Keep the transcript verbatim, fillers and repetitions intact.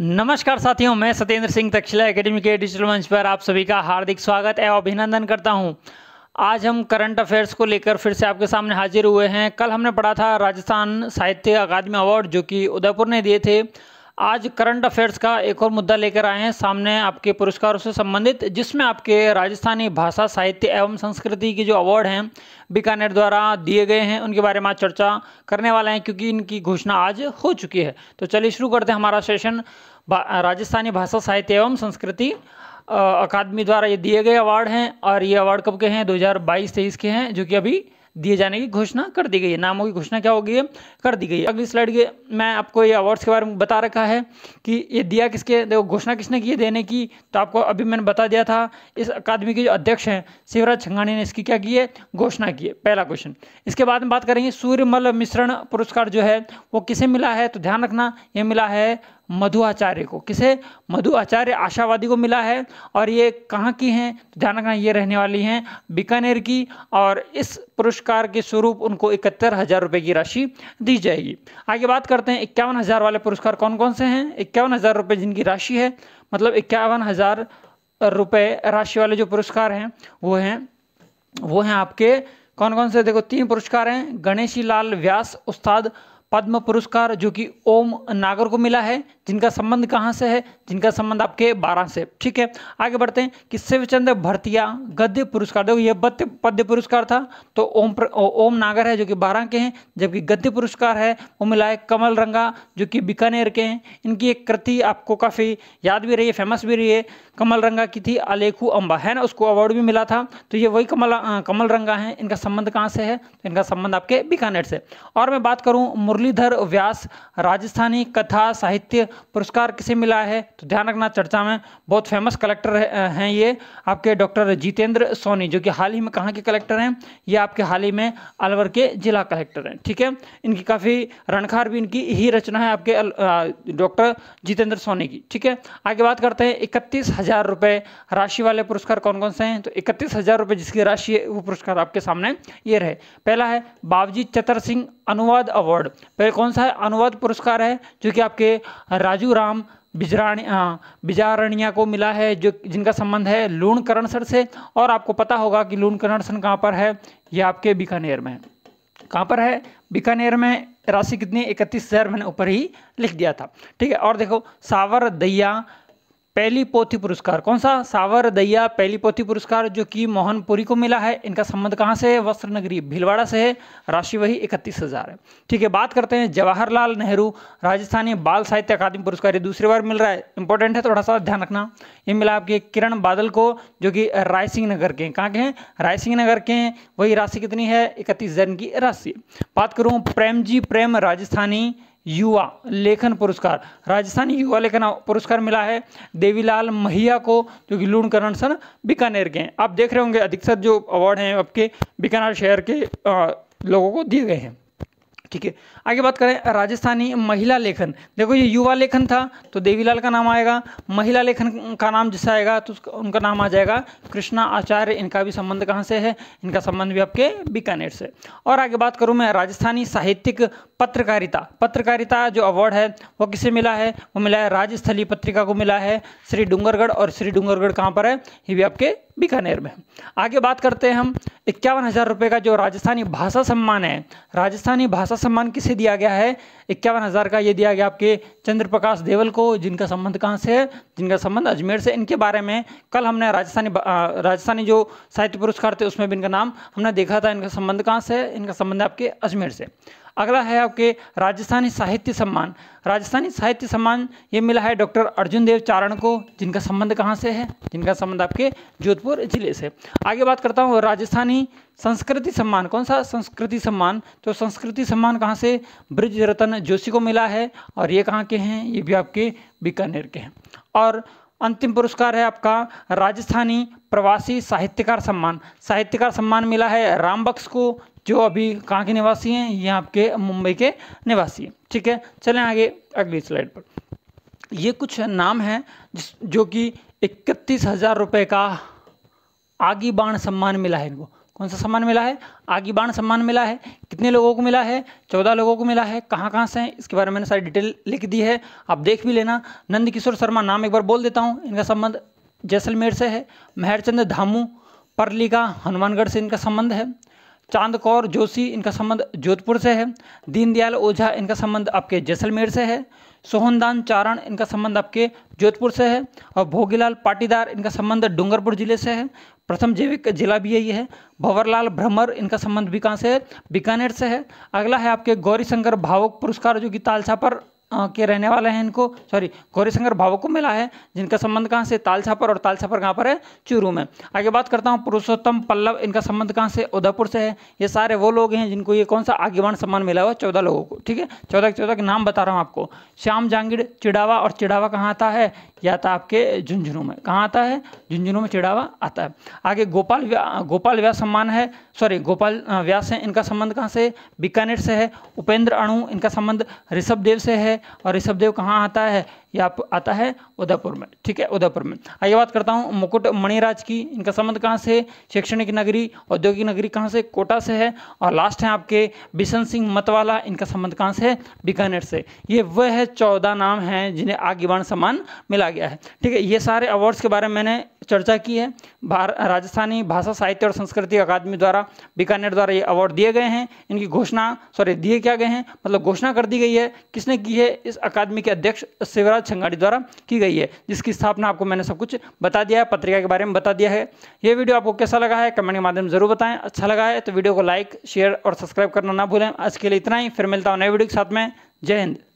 नमस्कार साथियों, मैं सतेंद्र सिंह तक्षिला अकेडमी के डिजिटल मंच पर आप सभी का हार्दिक स्वागत एवं अभिनंदन करता हूं। आज हम करंट अफेयर्स को लेकर फिर से आपके सामने हाजिर हुए हैं। कल हमने पढ़ा था राजस्थान साहित्य अकादमी अवार्ड जो कि उदयपुर ने दिए थे। आज करंट अफेयर्स का एक और मुद्दा लेकर आए हैं सामने आपके पुरस्कारों से संबंधित, जिसमें आपके राजस्थानी भाषा साहित्य एवं संस्कृति की जो अवार्ड हैं बीकानेर द्वारा दिए गए हैं उनके बारे में आज चर्चा करने वाले हैं, क्योंकि इनकी घोषणा आज हो चुकी है। तो चलिए शुरू करते हैं हमारा सेशन। राजस्थानी भाषा साहित्य एवं संस्कृति अकादमी द्वारा ये दिए गए अवार्ड हैं, और ये अवार्ड कब के हैं? दो हज़ार बाईस तेईस के हैं, जो कि अभी दिए जाने की घोषणा कर दी गई है। नामों की घोषणा क्या होगी? कर दी गई है। अगली स्लाइड के मैं आपको ये अवार्ड्स के बारे में बता रखा है कि ये दिया किसके, देखो घोषणा किसने की है देने की, तो आपको अभी मैंने बता दिया था। इस अकादमी के जो अध्यक्ष हैं शिवराज छंगाणी ने इसकी क्या की है? घोषणा की है। पहला क्वेश्चन। इसके बाद में बात करेंगे सूर्यमल मिश्रण पुरस्कार जो है वो किसे मिला है, तो ध्यान रखना ये मिला है मधु आचार्य को। किसे? मधु आचार्य आशावादी को मिला है। और ये कहाँ की हैं, तो ध्यान रखना ये रहने वाली हैं बीकानेर की, और इस पुरस्कार के स्वरूप उनको इकहत्तर हज़ार रुपये की राशि दी जाएगी। आगे बात करते हैं इक्यावन हज़ार वाले पुरस्कार कौन कौन से हैं। इक्यावन हज़ार रुपये जिनकी राशि है, मतलब इक्यावन हज़ार रुपये राशि वाले जो पुरस्कार हैं वो हैं वो हैं आपके कौन कौन से, देखो तीन पुरस्कार हैं। गणेशी लाल व्यास उस्ताद पद्म पुरस्कार जो कि ओम नागर को मिला है, जिनका संबंध कहाँ से है? जिनका संबंध आपके बारह से। ठीक है, आगे बढ़ते हैं कि शिवचंद भरतिया गद्य पुरस्कार, देखो यह पद्य पद्य पुरस्कार था, तो ओम ओम नागर है जो कि बारह के हैं, जबकि गद्य पुरस्कार है वो मिला है कमल रंगा जो कि बीकानेर के हैं। इनकी एक कृति आपको काफ़ी याद भी रही है, फेमस भी रही है, कमल रंगा की थी आलेखु अम्बा, है ना, उसको अवार्ड भी मिला था। तो ये वही कमल कमल रंगा हैं। इनका संबंध कहाँ से है, तो इनका संबंध आपके बीकानेर से। और मैं बात करूँ मुरलीधर व्यास राजस्थानी कथा साहित्य पुरस्कार किसे मिला है, तो ध्यान रखना चर्चा में बहुत फेमस कलेक्टर हैं ये आपके डॉक्टर जितेंद्र सोनी, जो कि हाल ही में कहाँ के कलेक्टर हैं? ये आपके हाल ही में अलवर के जिला कलेक्टर हैं। ठीक है, इनकी काफ़ी रणखार भी इनकी ही रचना है आपके डॉक्टर जितेंद्र सोनी की। ठीक है, आगे बात करते हैं इकतीस हज़ार रुपये राशि वाले पुरस्कार कौन कौन से हैं, तो इकतीस हज़ार रुपये जिसकी राशि है वो पुरस्कार आपके सामने ये रहे। पहला है बाबजी चतर सिंह अनुवाद अवार्ड, पहले कौन सा है? अनुवाद पुरस्कार है जो कि आपके राजू राम बिजराणिया बिजराणिया को मिला है, जो जिनका संबंध है लूणकरणसर से। और आपको पता होगा कि लूणकरणसर कहाँ पर है, ये आपके बीकानेर में है। कहाँ पर है? बीकानेर में। राशि कितनी? इकतीस हज़ार, मैंने ऊपर ही लिख दिया था। ठीक है, और देखो सावर दैया पहली पोथी पुरस्कार, कौन सा? सावर दैया पहली पोथी पुरस्कार जो कि मोहनपुरी को मिला है। इनका संबंध कहाँ से है? वस्त्र नगरी भिलवाड़ा से है। राशि वही इकतीस हज़ार है। ठीक है, बात करते हैं जवाहरलाल नेहरू राजस्थानी बाल साहित्य अकादमी पुरस्कार, ये दूसरी बार मिल रहा है, इंपॉर्टेंट है, थोड़ा सा ध्यान रखना। ये मिला आपके किरण बादल को जो कि राय सिंह नगर के हैं। कहाँ के हैं? राय सिंह नगर के हैं। वही राशि कितनी है? इकतीस हज़ार की राशि। बात करूँ प्रेम जी प्रेम राजस्थानी युवा लेखन पुरस्कार, राजस्थानी युवा लेखन पुरस्कार मिला है देवीलाल महिया को, जो कि लूणकरणसर बीकानेर के हैं। आप देख रहे होंगे अधिकतर जो अवार्ड हैं आपके बीकानेर शहर के आ, लोगों को दिए गए हैं। ठीक है, आगे बात करें राजस्थानी महिला लेखन, देखो ये युवा लेखन था तो देवीलाल का नाम आएगा, महिला लेखन का नाम जिससे आएगा तो उनका नाम आ जाएगा कृष्णा आचार्य। इनका भी संबंध कहाँ से है? इनका संबंध भी आपके बीकानेर से। और आगे बात करूँ मैं राजस्थानी साहित्यिक पत्रकारिता पत्रकारिता जो अवार्ड है वो किसे मिला है? वो मिला है राजस्थली पत्रिका को मिला है श्री डूंगरगढ़, और श्री डूंगरगढ़ कहाँ पर है? ये भी आपके बीकानेर में। आगे बात करते हैं हम इक्यावन हज़ार रुपये का जो राजस्थानी भाषा सम्मान है। राजस्थानी भाषा सम्मान किसे दिया गया है? इक्यावन हज़ार का ये दिया गया आपके चंद्रप्रकाश देवल को, जिनका संबंध कहाँ से है? जिनका संबंध अजमेर से। इनके बारे में कल हमने राजस्थानी राजस्थानी जो साहित्य पुरस्कार थे उसमें भी इनका नाम हमने देखा था। इनका संबंध कहाँ से है? इनका संबंध आपके अजमेर से। अगला है आपके राजस्थानी साहित्य सम्मान। राजस्थानी साहित्य सम्मान ये मिला है डॉक्टर अर्जुन देव चारण को, जिनका संबंध कहाँ से है? जिनका संबंध आपके जोधपुर जिले से। आगे बात करता हूँ राजस्थानी संस्कृति सम्मान, कौन सा? संस्कृति सम्मान, तो संस्कृति सम्मान कहाँ से? ब्रिज रतन जोशी को मिला है, और ये कहाँ के हैं? ये भी आपके बीकानेर के हैं। और अंतिम पुरस्कार है आपका राजस्थानी प्रवासी साहित्यकार सम्मान। साहित्यकार सम्मान मिला है राम बख्श को, जो अभी कहाँ के निवासी हैं? ये आपके मुंबई के निवासी हैं। ठीक है, चलें आगे अगली स्लाइड पर। ये कुछ नाम हैं जिस जो कि इकतीस हज़ार रुपये का आगी बाण सम्मान मिला है इनको। कौन सा सम्मान मिला है? आगीबाण सम्मान मिला है। कितने लोगों को मिला है? चौदह लोगों को मिला है। कहाँ कहाँ से हैं इसके बारे में मैंने सारी डिटेल लिख दी है, आप देख भी लेना। नंद किशोर शर्मा, नाम एक बार बोल देता हूँ, इनका संबंध जैसलमेर से है। मेहरचंद धामू परली का हनुमानगढ़ से इनका संबंध है। चांद कौर जोशी, इनका संबंध जोधपुर से है। दीनदयाल ओझा, इनका संबंध आपके जैसलमेर से है। सोहनदान चारण, इनका संबंध आपके जोधपुर से है। और भोगीलाल पाटीदार, इनका संबंध डूंगरपुर जिले से है। प्रथम जैविक जिला भी यही है। भंवरलाल भ्रमर, इनका संबंध भी कहाँ से है? बीकानेर से है। अगला है आपके गौरीशंकर भावुक पुरस्कार, जो कि ताल छापर के रहने वाले हैं, इनको सॉरी गौरीशंकर भावुक को मिला है, जिनका संबंध कहाँ से? ताल छापर। और ताल छापर कहाँ पर है? चूरू में। आगे बात करता हूँ पुरुषोत्तम पल्लव, इनका संबंध कहाँ से? उदयपुर से है। ये सारे वो लोग हैं जिनको ये कौन सा आगीवान सम्मान मिला हुआ है, चौदह लोगों को। ठीक है, चौदह के चौदह के नाम बता रहा हूँ आपको। श्याम जांगिड़ चिड़ावा, और चिड़ावा कहाँ आता है? यह आता है आपके झुंझुनू में। कहाँ आता है? झुंझुनू में चिड़ावा आता है। आगे गोपाल व्या गोपाल व्यास सम्मान है, सॉरी गोपाल व्यास हैं, इनका संबंध कहाँ से? बीकानेर से है। उपेंद्र अणु, इनका संबंध ऋषभदेव से है, और ऋषभदेव कहाँ आता है? यह आप आता है उदयपुर में। ठीक है, उदयपुर में। आइए बात करता हूँ मुकुट मणिराज की, इनका संबंध कहाँ से? शैक्षणिक नगरी, औद्योगिक नगरी कहाँ से? कोटा से है। और लास्ट है आपके बिशन सिंह मतवाला, इनका संबंध कहाँ से है? बीकानेर से। ये वह है चौदह नाम हैं जिन्हें आगीवान सम्मान मिला गया है। ठीक है, ये सारे अवार्ड्स के बारे में मैंने चर्चा की है। राजस्थानी भाषा साहित्य और संस्कृति अकादमी द्वारा बीकानेर द्वारा ये अवार्ड दिए गए हैं। इनकी घोषणा सॉरी दिए क्या गए हैं मतलब घोषणा कर दी गई है। किसने की है? इस अकादमी के अध्यक्ष शिवराज छंगाणी द्वारा की गई है, जिसकी स्थापना आपको मैंने सब कुछ बता दिया है, पत्रिका के बारे में बता दिया है। ये वीडियो आपको कैसा लगा है कमेंट के माध्यम जरूर बताएं। अच्छा लगा है तो वीडियो को लाइक शेयर और सब्सक्राइब करना ना भूलें। आज के लिए इतना ही, फिर मिलता हूँ नए वीडियो के साथ में। जय हिंद।